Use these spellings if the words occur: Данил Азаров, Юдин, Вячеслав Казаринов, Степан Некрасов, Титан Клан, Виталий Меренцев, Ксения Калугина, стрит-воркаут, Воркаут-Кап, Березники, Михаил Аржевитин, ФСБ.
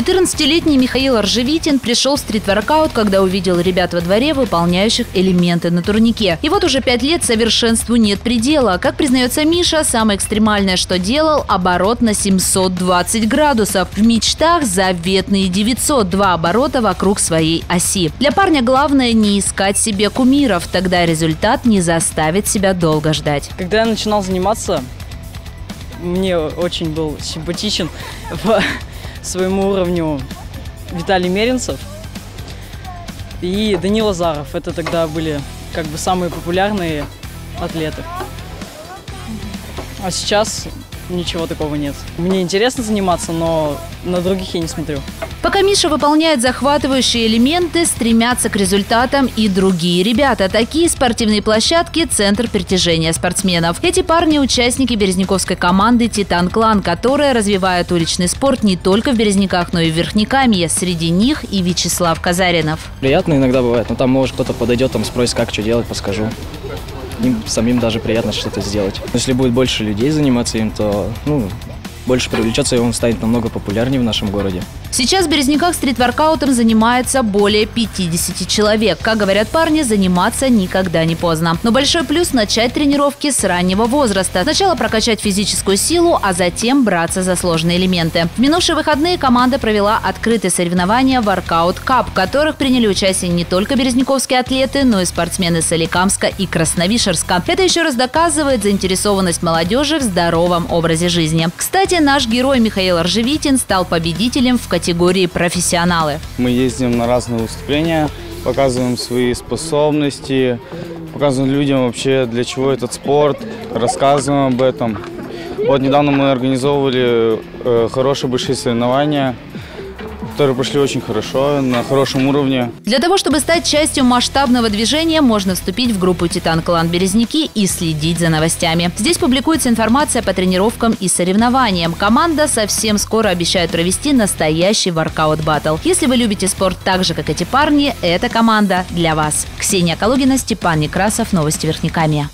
14-летний Михаил Аржевитин пришел в стрит-воркаут, когда увидел ребят во дворе, выполняющих элементы на турнике. И вот уже 5 лет совершенству нет предела. Как признается Миша, самое экстремальное, что делал, оборот на 720 градусов. В мечтах заветные 902 оборота вокруг своей оси. Для парня главное не искать себе кумиров, тогда результат не заставит себя долго ждать. Когда я начинал заниматься, мне очень был симпатичен по своему уровню Виталий Меренцев и Данил Азаров. Это тогда были как бы самые популярные атлеты. А сейчас ничего такого нет. Мне интересно заниматься, но на других я не смотрю. Пока Миша выполняет захватывающие элементы, стремятся к результатам и другие ребята. Такие спортивные площадки – центр притяжения спортсменов. Эти парни – участники березниковской команды «Титан Клан», которая развивает уличный спорт не только в Березниках, но и в Верхнекамье. Среди них и Вячеслав Казаринов. Приятно иногда бывает, но там, может, кто-то подойдет, там спросит, как что делать, подскажу. Им самим даже приятно что-то сделать. Если будет больше людей заниматься им, то больше привлечется, и он станет намного популярнее в нашем городе. Сейчас в Березниках стрит-воркаутом занимается более 50 человек. Как говорят парни, заниматься никогда не поздно. Но большой плюс – начать тренировки с раннего возраста. Сначала прокачать физическую силу, а затем браться за сложные элементы. В минувшие выходные команда провела открытые соревнования «Воркаут-Кап», в которых приняли участие не только березниковские атлеты, но и спортсмены Соликамска и Красновишерска. Это еще раз доказывает заинтересованность молодежи в здоровом образе жизни. Кстати, наш герой Михаил Аржевитин стал победителем в категории «Профессионалы». Мы ездим на разные выступления, показываем свои способности, показываем людям вообще, для чего этот спорт, рассказываем об этом. Вот недавно мы организовывали хорошие большие соревнования, которые прошли очень хорошо, на хорошем уровне. Для того, чтобы стать частью масштабного движения, можно вступить в группу «Титан Клан Березники» и следить за новостями. Здесь публикуется информация по тренировкам и соревнованиям. Команда совсем скоро обещает провести настоящий воркаут-баттл. Если вы любите спорт так же, как эти парни, эта команда для вас. Ксения Калугина, Степан Некрасов, новости Верхнекамья.